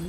Blue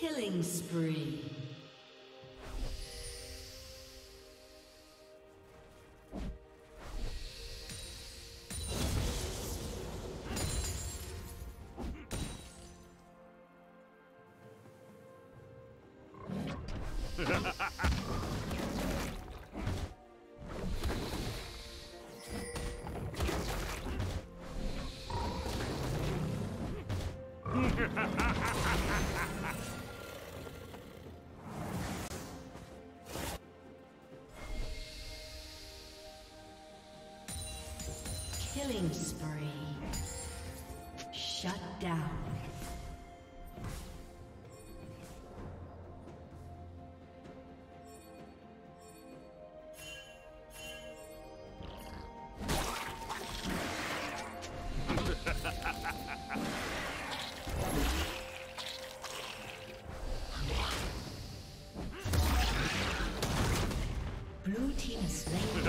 Killing spree. Killing spree. Shut down. Blue team is slain.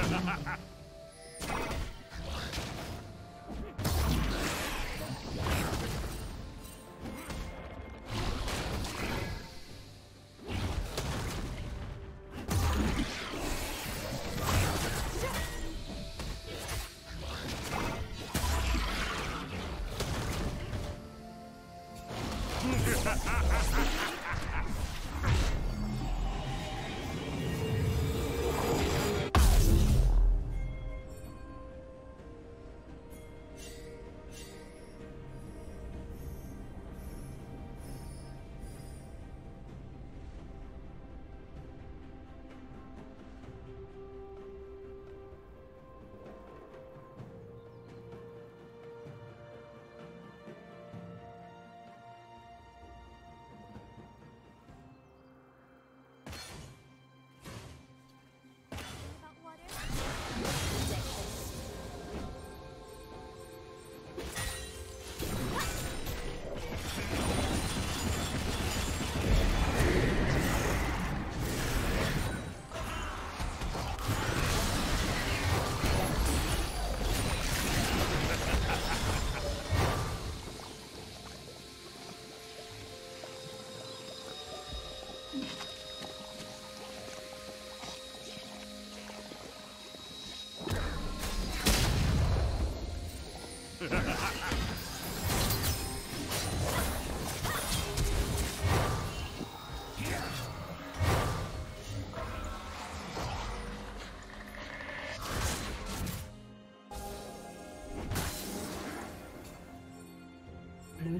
Blue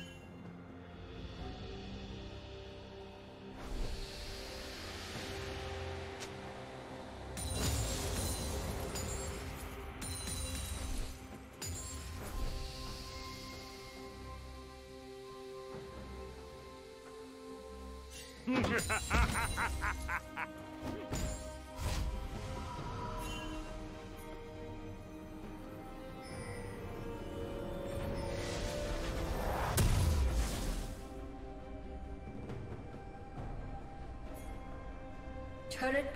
Turret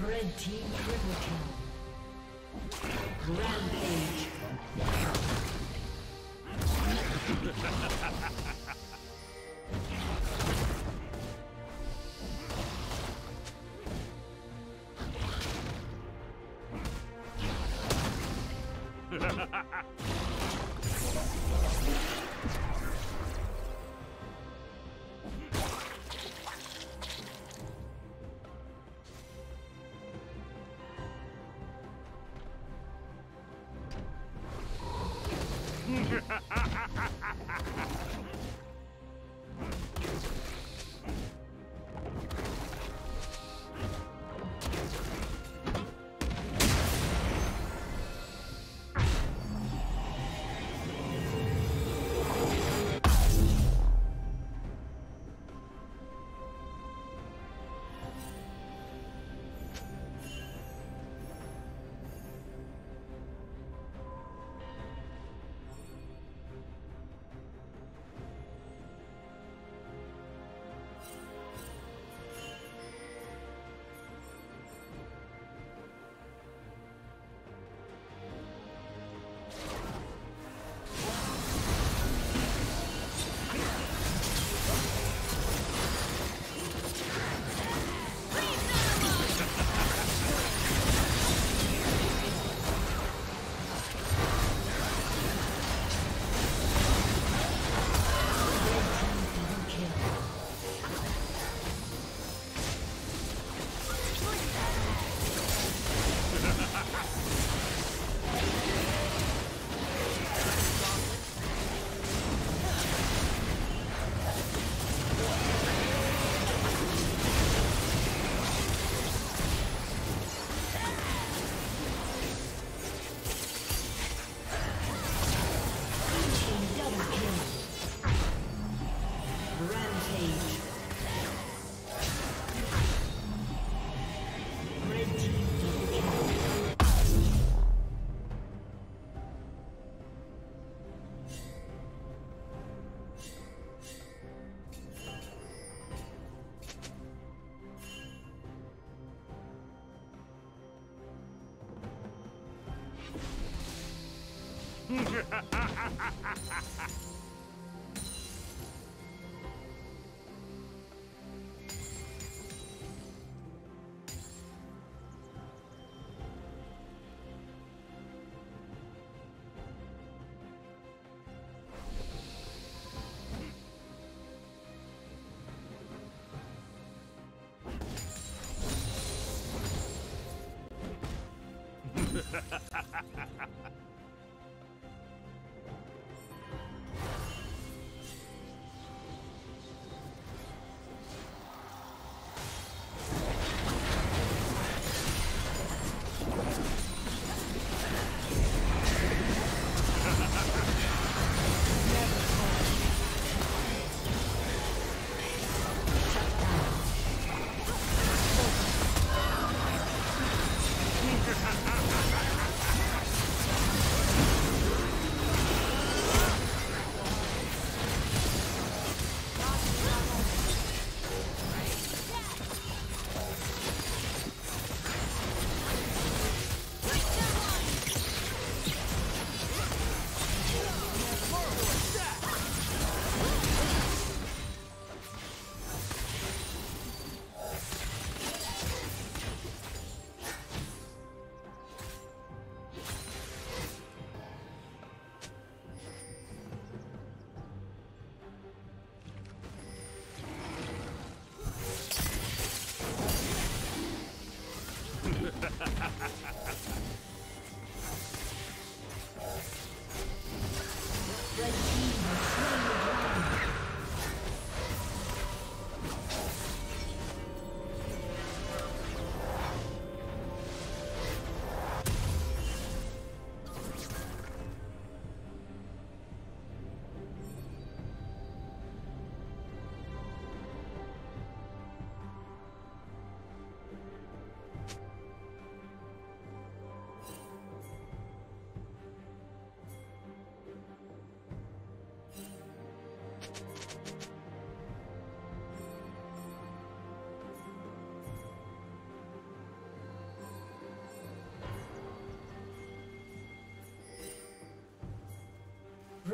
Red team triple kill. Rampage.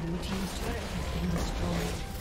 Blue team's turret has been destroyed.